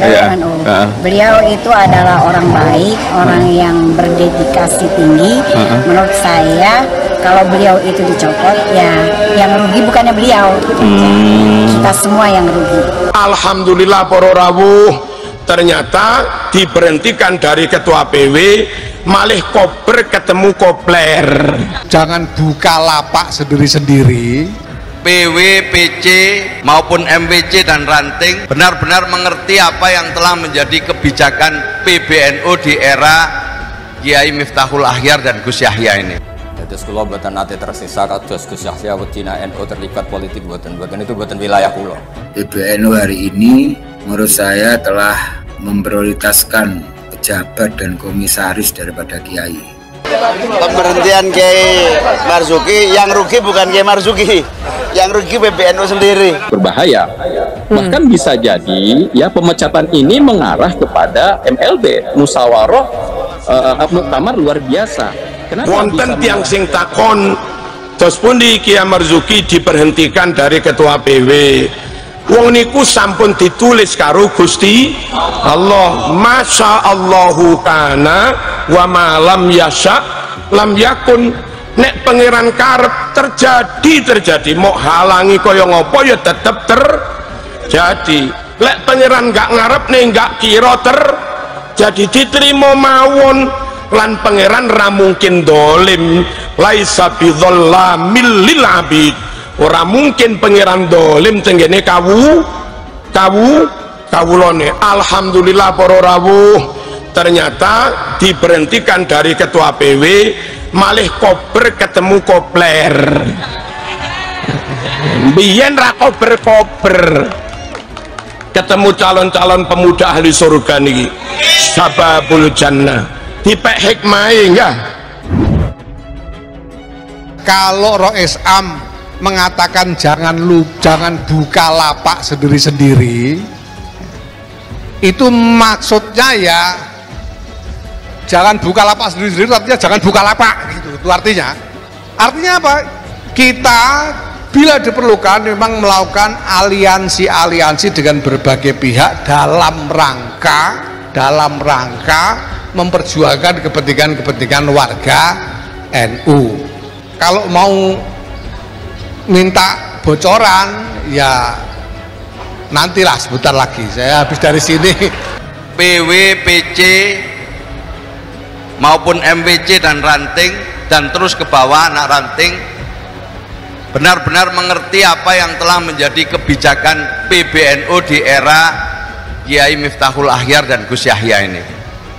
PWNU. Beliau itu adalah orang baik, orang yang berdedikasi tinggi. Menurut saya kalau beliau itu dicopot, ya yang rugi bukannya beliau, kita semua yang rugi. Alhamdulillah para rawuh, ternyata diberhentikan dari ketua PW malih koper ketemu kopler. Jangan buka lapak sendiri-sendiri. PW, PC maupun MPC dan ranting benar-benar mengerti apa yang telah menjadi kebijakan PBNU di era Kiai Miftahul Ahyar dan Gus Yahya ini. Dados kula mboten nate tersisa kados Gus Yahya wedina NU terlibat politik, mboten itu mboten wilayah kula. PBNU hari ini menurut saya telah memprioritaskan pejabat dan komisaris daripada kiai. Pemberhentian Kiai Marzuki yang rugi bukan Kiai Marzuki, yang rugi PBNU sendiri. Berbahaya. Bahkan bisa jadi ya pemecatan ini mengarah kepada MLB, Musawaroh Muktamar Luar Biasa. Wonten tiang sing takon terus pundi Kiai Marzuki diberhentikan dari ketua PW. Wong niku sampun ditulis karo Gusti Allah, masya Allahu kana wa ma lam yasha lam yakun. Nek pangeran karep terjadi mau halangi kaya ngopo ya tetep terjadi. Lek pangeran gak ngarep nih gak kira terjadi diterima mawon. Lan pangeran ra mungkin dolim, laisa bidzalamil lil abid. Ora mungkin pangeran dolim tenggene kawulone. Alhamdulillah para rawuh, ternyata diberhentikan dari ketua PW malih kober ketemu kopler. Biyen ra kober ketemu calon-calon pemuda ahli surga niki sababul jannah dipek hikmahe enggak. Kalau Rois Am mengatakan jangan buka lapak sendiri-sendiri, itu maksudnya ya jangan buka lapak sendiri-sendiri, artinya jangan buka lapak gitu. Itu artinya apa? Kita bila diperlukan memang melakukan aliansi-aliansi dengan berbagai pihak dalam rangka memperjuangkan kepentingan-kepentingan warga NU. Kalau mau minta bocoran ya nantilah sebentar lagi, saya habis dari sini. PW, PC maupun MPC dan ranting dan terus ke bawah anak ranting benar-benar mengerti apa yang telah menjadi kebijakan PBNU di era Kiai Miftahul Ahyar dan Gus Yahya ini.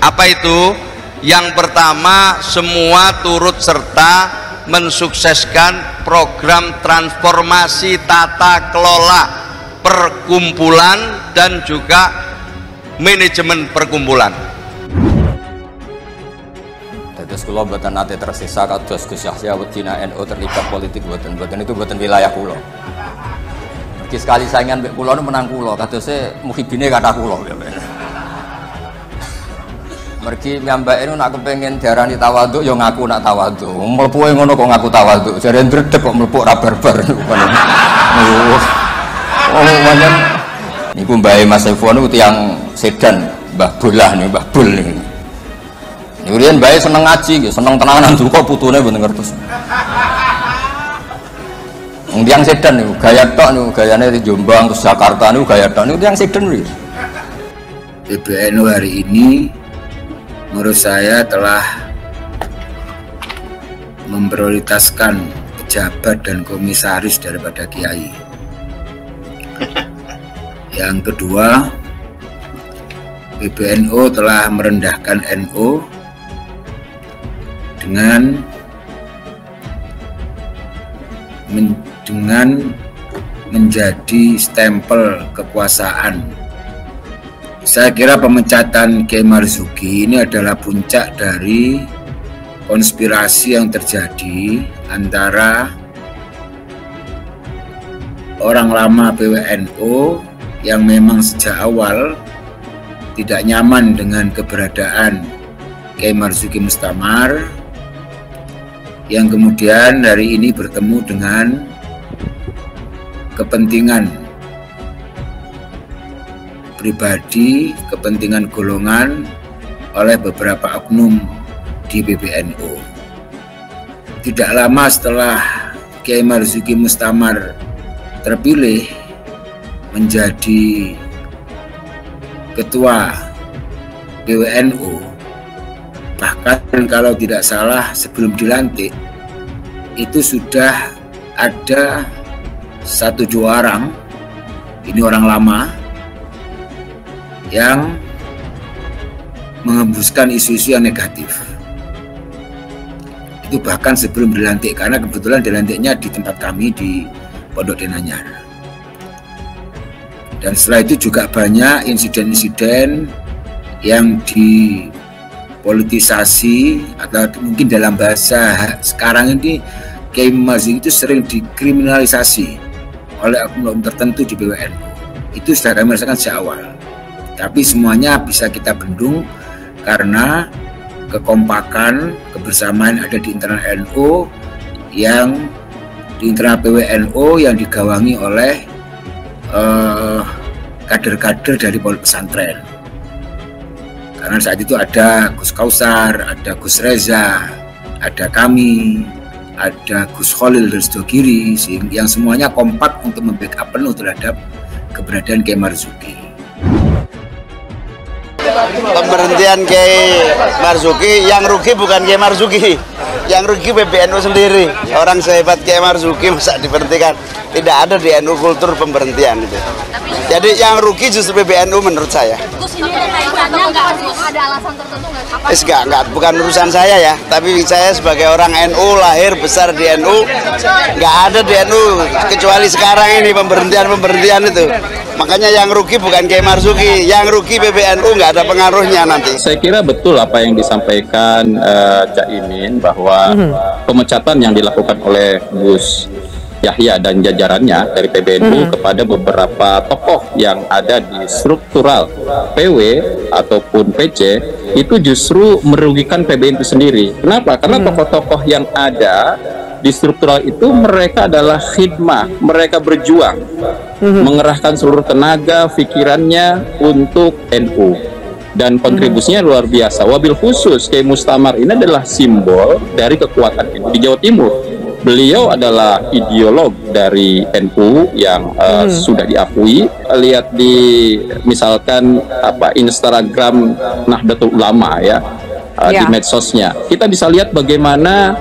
Apa itu? Yang pertama, semua turut serta mensukseskan program transformasi tata kelola perkumpulan dan juga manajemen perkumpulan. Dados kula mboten nate tersisa kados Gus Yahya wedina NU terlibat politik, mboten itu mboten wilayah kula. Mergi sekali saingan mbek kula nu menang kula, kadose muhibine kathah kula. Mergi nyambake niku nak kepengin diarani tawaduk ya ngaku nak tawaduk. Mlepuke ngono kok ngaku tawaduk. Jare ndredeg kok mlepuk ra barbar. Oh, wajan. Niku mbahe Mas Efon niku tiyang Sedan, Mbah Bolah niku, Mbah Bul niku. Niku riyen mbahe seneng ngaji, seneng tenanan duka putune mboten ngertos. Wong tiyang Sedan niku gaya tok niku, gayane di Jombang ke Jakarta niku gaya tok niku tiyang Sedan niku. PBNU hari ini menurut saya telah memprioritaskan pejabat dan komisaris daripada kiai. Yang kedua, PBNU telah merendahkan NU dengan menjadi stempel kekuasaan. Saya kira pemecatan Kiai Marzuki ini adalah puncak dari konspirasi yang terjadi antara orang lama PWNU yang memang sejak awal tidak nyaman dengan keberadaan Kiai Marzuki Mustamar, yang kemudian hari ini bertemu dengan kepentingan pribadi, kepentingan golongan oleh beberapa oknum di PBNU. Tidak lama setelah Kiai Marzuki Mustamar terpilih menjadi ketua PWNU, bahkan kalau tidak salah sebelum dilantik itu sudah ada 1-2 orang, ini orang lama, yang menghembuskan isu-isu yang negatif. Itu bahkan sebelum dilantik, karena kebetulan dilantiknya di tempat kami di Pondok Denanyar. Dan setelah itu juga banyak insiden-insiden yang dipolitisasi, atau mungkin dalam bahasa sekarang ini Kiai Marzuki itu sering dikriminalisasi oleh oknum tertentu di PWNU. Itu sudah kami rasakan sejak awal, tapi semuanya bisa kita bendung karena kekompakan, kebersamaan yang ada di internal NU, yang di internal PWNU yang digawangi oleh kader-kader dari pondok pesantren. Karena saat itu ada Gus Kausar, ada Gus Reza, ada kami, ada Gus Kholil dan Sudokiri, yang semuanya kompak untuk membackup penuh terhadap keberadaan Kiai Marzuki. Pemberhentian Kiai Marzuki, yang rugi bukan Kiai Marzuki, yang rugi PBNU sendiri. Orang sehebat Kiai Marzuki masa diberhentikan? Tidak ada di NU kultur pemberhentian itu. Jadi yang rugi justru PBNU menurut saya. Gus, ini ada kaitannya nggak? Ada alasan tertentu nggak? Enggak, bukan urusan saya ya. Tapi saya sebagai orang NU, lahir besar di NU, nggak ada di NU kecuali sekarang ini pemberhentian itu. Makanya yang rugi bukan Kiai Marzuki, yang rugi PBNU, nggak ada pengaruhnya nanti. Saya kira betul apa yang disampaikan Cak Imin, bahwa pemecatan yang dilakukan oleh Gus Yahya dan jajarannya dari PBNU kepada beberapa tokoh yang ada di struktural PW ataupun PC itu justru merugikan PBNU sendiri. Kenapa? Karena tokoh-tokoh yang ada di struktural itu mereka adalah khidmah, mereka berjuang mengerahkan seluruh tenaga, pikirannya untuk NU, dan kontribusinya luar biasa. Wabil khusus Kiai Mustamar ini adalah simbol dari kekuatan NU di Jawa Timur. Beliau adalah ideolog dari NU yang sudah diakui. Lihat di misalkan Instagram Nahdlatul Ulama ya, di medsosnya kita bisa lihat bagaimana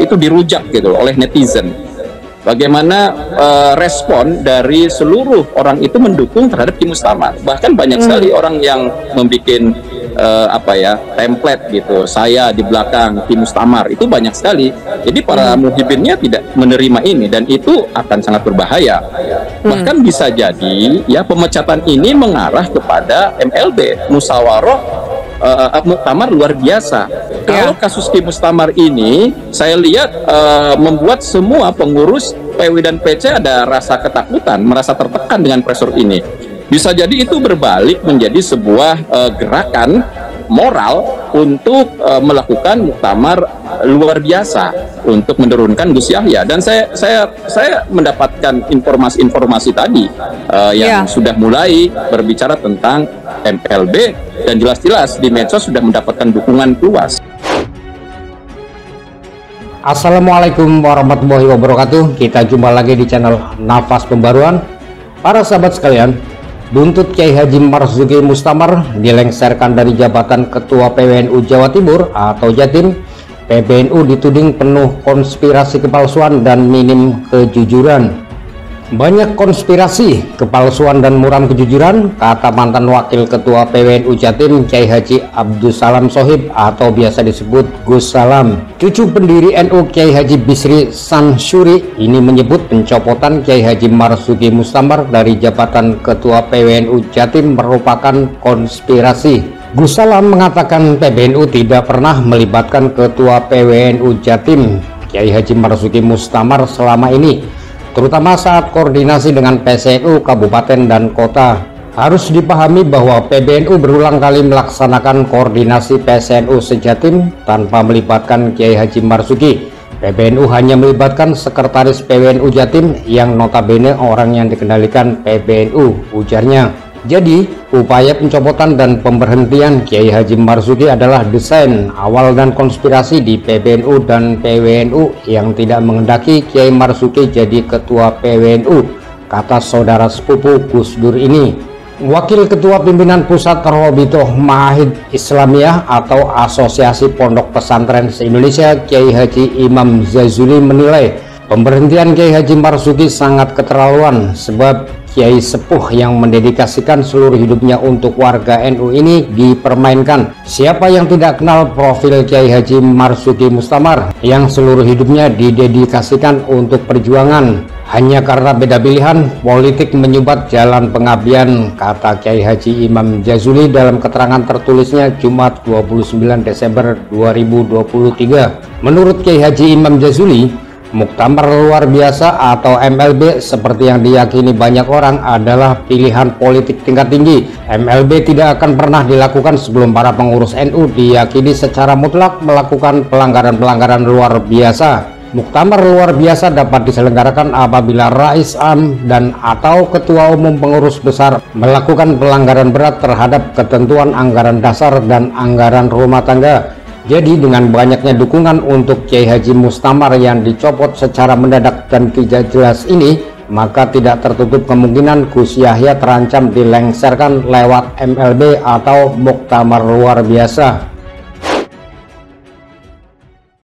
itu dirujak gitu oleh netizen. Bagaimana respon dari seluruh orang itu mendukung terhadap Kiai Mustamar. Bahkan banyak sekali orang yang membuat template gitu, saya di belakang Kiai Mustamar, itu banyak sekali. Jadi para muhibinnya tidak menerima ini, dan itu akan sangat berbahaya. Bahkan bisa jadi ya pemecatan ini mengarah kepada MLB, Musawaroh Muktamar Luar Biasa. Kalau kasus Kiai Mustamar ini saya lihat membuat semua pengurus PW dan PC ada rasa ketakutan, merasa tertekan dengan pressure ini. Bisa jadi itu berbalik menjadi sebuah gerakan moral untuk melakukan muktamar luar biasa untuk menurunkan Gus Yahya. Dan saya mendapatkan informasi-informasi tadi yang sudah mulai berbicara tentang MPLB, dan jelas-jelas di medsos sudah mendapatkan dukungan luas. Assalamualaikum warahmatullahi wabarakatuh. Kita jumpa lagi di channel Nafas Pembaruan. Para sahabat sekalian, buntut Kiai Haji Marzuki Mustamar dilengsarkan dari jabatan Ketua PWNU Jawa Timur atau Jatim, PBNU dituding penuh konspirasi kepalsuan dan minim kejujuran. Banyak konspirasi kepalsuan dan muram kejujuran, kata mantan Wakil Ketua PWNU Jatim Kyai Haji Abdussalam Shohib atau biasa disebut Gus Salam. Cucu pendiri NU Kyai Haji Bisri Syansuri ini menyebut pencopotan Kyai Haji Marzuki Mustamar dari jabatan Ketua PWNU Jatim merupakan konspirasi. Gus Salam mengatakan PBNU tidak pernah melibatkan Ketua PWNU Jatim Kiai Haji Marzuki Mustamar selama ini, terutama saat koordinasi dengan PCNU kabupaten dan kota. Harus dipahami bahwa PBNU berulang kali melaksanakan koordinasi PCNU sejatim tanpa melibatkan Kiai Haji Marzuki. PBNU hanya melibatkan sekretaris PWNU Jatim yang notabene orang yang dikendalikan PBNU, ujarnya. Jadi, upaya pencopotan dan pemberhentian Kiai Haji Marzuki adalah desain awal dan konspirasi di PBNU dan PWNU yang tidak menghendaki Kiai Marzuki jadi ketua PWNU, kata saudara sepupu Gus Dur ini. Wakil Ketua Pimpinan Pusat Rabithah Ma'ahid Islamiyah atau Asosiasi Pondok Pesantren se-Indonesia Kiai Haji Imam Jazuli menilai pemberhentian Kiai Haji Marzuki sangat keterlaluan, sebab Kiai sepuh yang mendedikasikan seluruh hidupnya untuk warga NU ini dipermainkan. Siapa yang tidak kenal profil Kiai Haji Marzuki Mustamar yang seluruh hidupnya didedikasikan untuk perjuangan? Hanya karena beda pilihan, politik menyumbat jalan pengabdian, kata Kiai Haji Imam Jazuli dalam keterangan tertulisnya Jumat 29 Desember 2023. Menurut Kiai Haji Imam Jazuli, Muktamar Luar Biasa atau MLB seperti yang diyakini banyak orang adalah pilihan politik tingkat tinggi. MLB tidak akan pernah dilakukan sebelum para pengurus NU diyakini secara mutlak melakukan pelanggaran-pelanggaran luar biasa. Muktamar Luar Biasa dapat diselenggarakan apabila Rais Am dan atau Ketua Umum Pengurus Besar melakukan pelanggaran berat terhadap ketentuan anggaran dasar dan anggaran rumah tangga. Jadi dengan banyaknya dukungan untuk Kiai Haji Mustamar yang dicopot secara mendadak dan tidak jelas ini, maka tidak tertutup kemungkinan Gus Yahya terancam dilengsarkan lewat MLB atau Muktamar Luar Biasa.